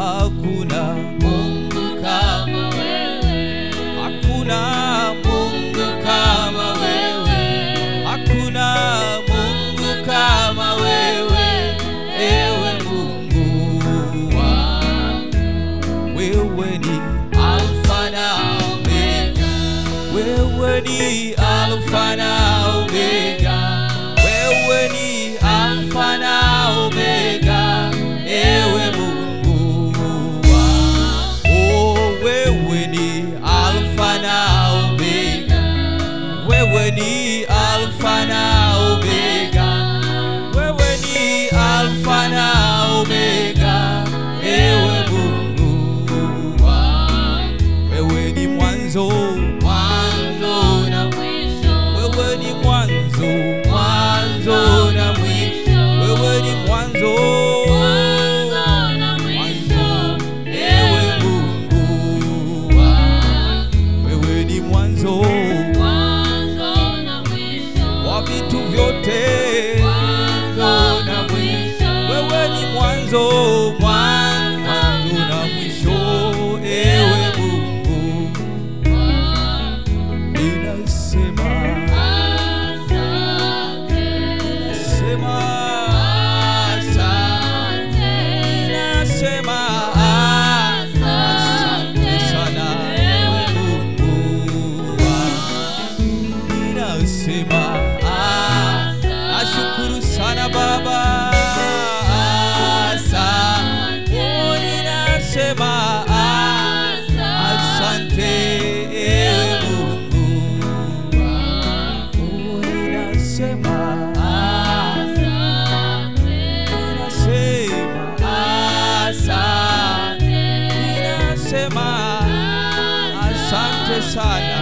hakuna Mungu kama wewe, hakuna Mungu kama wewe, hakuna Mungu kama wewe, ewe Mungu wangu. Wewe ni Alfa na Omega, wewe ni Alfa na Omega, wewe ni Alfa na Omega, ewe Mungu wangu. Oh, wewe ni Alfa na Omega, wewe ni Alfa na Omega, wewe ni Alfa na Omega, ewe Mungu wangu. Wewe ni mwanzo, mwanzo na mwisho, wewe ni mwanzo, mwanzo na mwisho, wewe ni mwanzo. Asante sana.